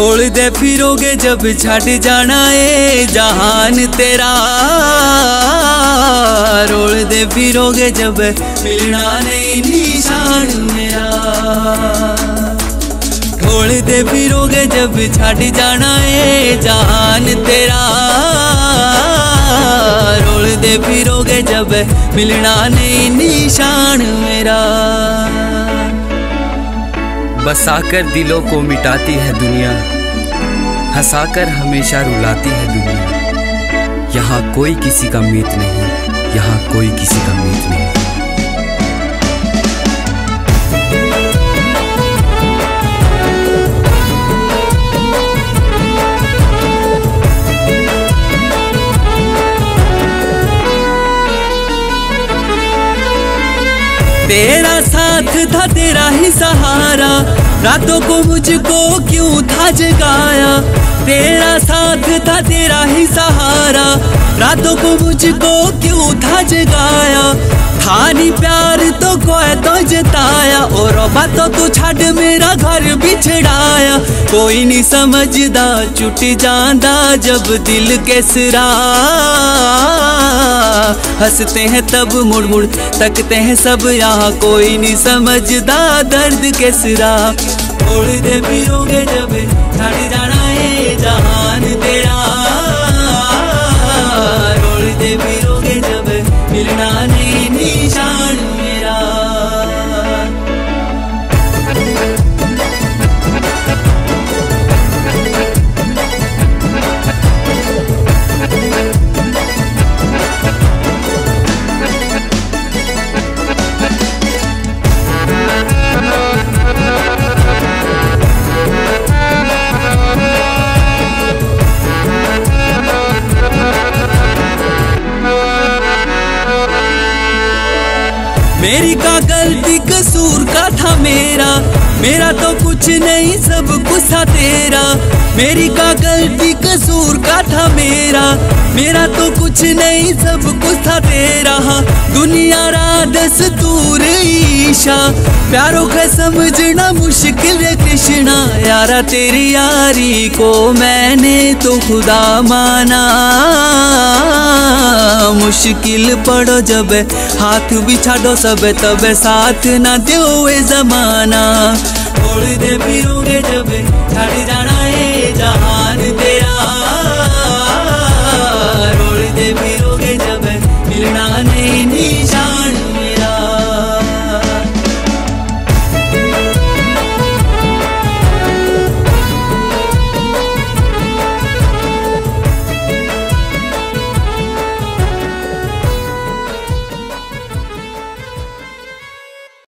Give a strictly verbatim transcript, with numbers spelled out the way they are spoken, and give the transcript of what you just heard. खोलते फिरोगे जब छड़ जाना है जहान तेरा, रोलते फिरोगे जब मिलना नहीं निशान मेरा। खोलते फिरोगे जब छड़ जाना है जहान तेरा, रोलते फिरोगे जब मिलना नहीं निशान मेरा। बसाकर दिलों को मिटाती है दुनिया, हंसाकर हमेशा रुलाती है दुनिया। यहाँ कोई किसी का मीत नहीं, यहाँ कोई किसी का मीत नहीं। तेरा साथ था तेरा ही सहारा, रातों को मुझको क्यों था जगाया। तेरा साथ था तेरा ही सहारा, रातों को मुझको क्यों था जगाया। था नहीं प्यार तो कोई तो जताया, और रबा तो तू छड़ मेरा घर बिछड़ाया। कोई नहीं समझदा छुट जांदा जब दिल के सिरा, हंसते हैं तब मुड़ मुड़ तकते हैं सब, यहाँ कोई नहीं समझदा दर्द के सिरा। खोलते फिरोगे जब छड़ जाना है जहान तेरा, रोलते फिरोगे जब मिलना नहीं निशान मेरा। मेरी का गलती कसूर का था मेरा, मेरा तो कुछ नहीं सब कुछ था तेरा। मेरी का गलती कसूर का था मेरा, मेरा तो कुछ नहीं सब कुछ था तेरा। दुनिया रा दस्तूर ईशा, प्यारों का समझना मुश्किल है कृष्णा। यारा तेरी यारी को मैंने तो खुदा माना, मुश्किल पड़ो जब हाथ बिछाड़ो सब, तब साथ ना दो जमाना। छोड़ दे फिरोगे जब छड़ जाना है जहां